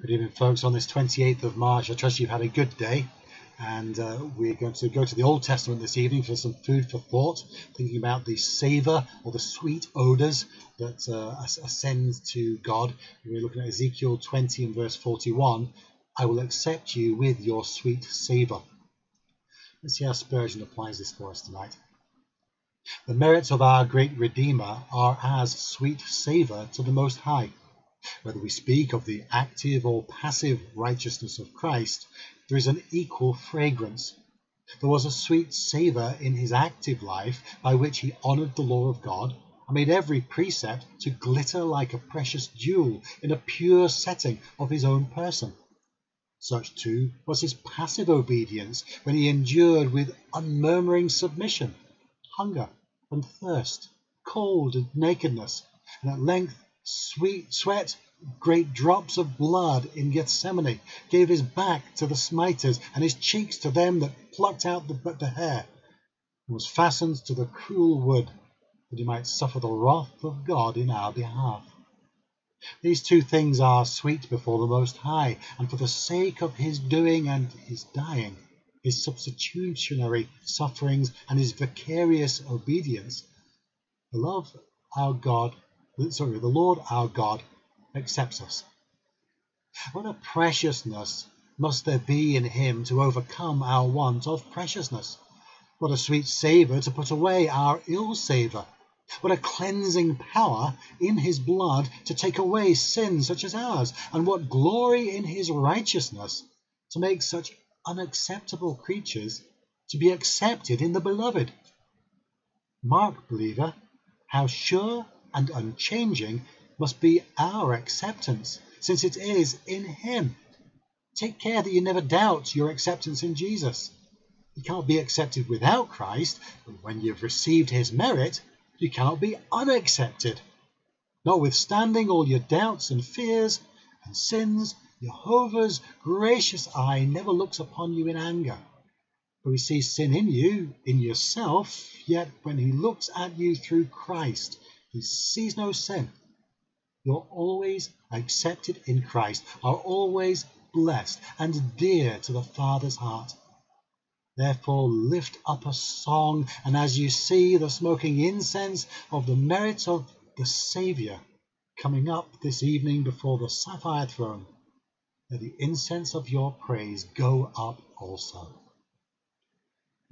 Good evening, folks. On this 28th of March, I trust you've had a good day, and we're going to go to the Old Testament this evening for some food for thought, thinking about the savour or the sweet odours that ascend to God. We're looking at Ezekiel 20 and verse 41, "I will accept you with your sweet savour." Let's see how Spurgeon applies this for us tonight. The merits of our great Redeemer are as sweet savour to the Most High. Whether we speak of the active or passive righteousness of Christ, there is an equal fragrance. There was a sweet savour in his active life by which he honoured the law of God and made every precept to glitter like a precious jewel in a pure setting of his own person. Such, too, was his passive obedience when he endured with unmurmuring submission hunger and thirst, cold and nakedness, and at length sweet sweat, great drops of blood in Gethsemane, gave his back to the smiters and his cheeks to them that plucked out the hair, and was fastened to the cruel wood, that he might suffer the wrath of God in our behalf. These two things are sweet before the Most High, and for the sake of his doing and his dying, his substitutionary sufferings and his vicarious obedience, the Lord our God accepts us. What a preciousness must there be in him to overcome our want of preciousness! What a sweet savour to put away our ill savour! What a cleansing power in his blood to take away sin such as ours! And what glory in his righteousness to make such unacceptable creatures to be accepted in the Beloved! Mark, believer, how sure and unchanging must be our acceptance, since it is in him. Take care that you never doubt your acceptance in Jesus. You cannot be accepted without Christ, but when you have received his merit, you cannot be unaccepted. Notwithstanding all your doubts and fears and sins, Jehovah's gracious eye never looks upon you in anger. For he sees sin in you, in yourself, yet when he looks at you through Christ, he sees no sin. You're always accepted in Christ, are always blessed and dear to the Father's heart. Therefore lift up a song, and as you see the smoking incense of the merits of the Saviour coming up this evening before the sapphire throne, let the incense of your praise go up also.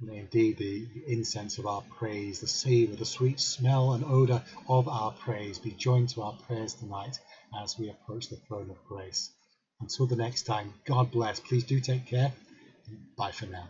May indeed the incense of our praise, the savour, the sweet smell and odour of our praise be joined to our prayers tonight as we approach the throne of grace. Until the next time, God bless. Please do take care. Bye for now.